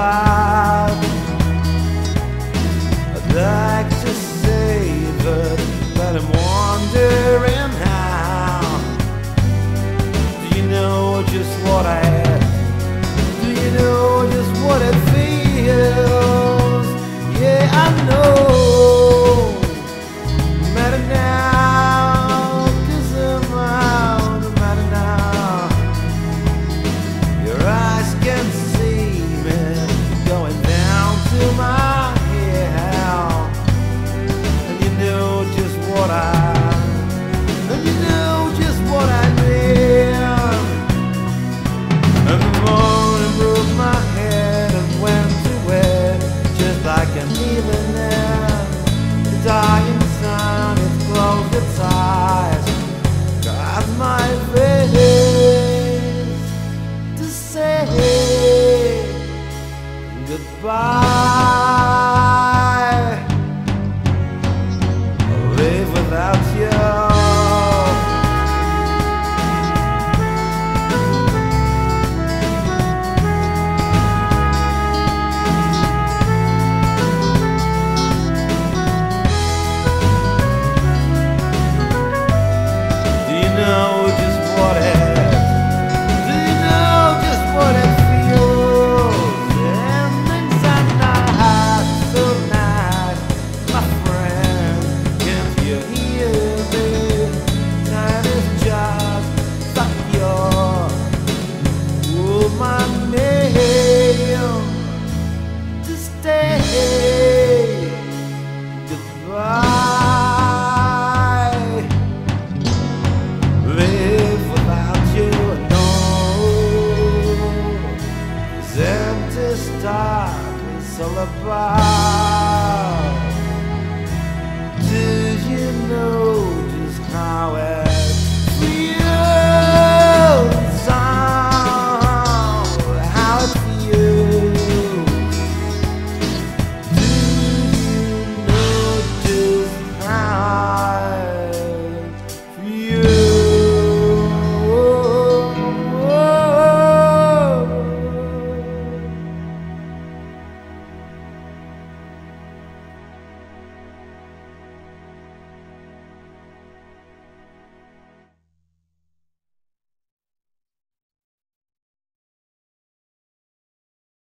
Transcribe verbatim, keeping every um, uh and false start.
vibe. I'd like to save it, but I'm wondering how. Do you know just what I had? Do you know just what it feels? Yeah, I know. No matter now, 'cause I'm out. No matter now, your eyes can see me going down to my hell. And you know just what I, and you know just what I did. And the morning broke my head and went to bed just like an millionaire. The dying sun, it closed its eyes, got my face to say goodbye. I'll live without you. Empty star, please lullaby.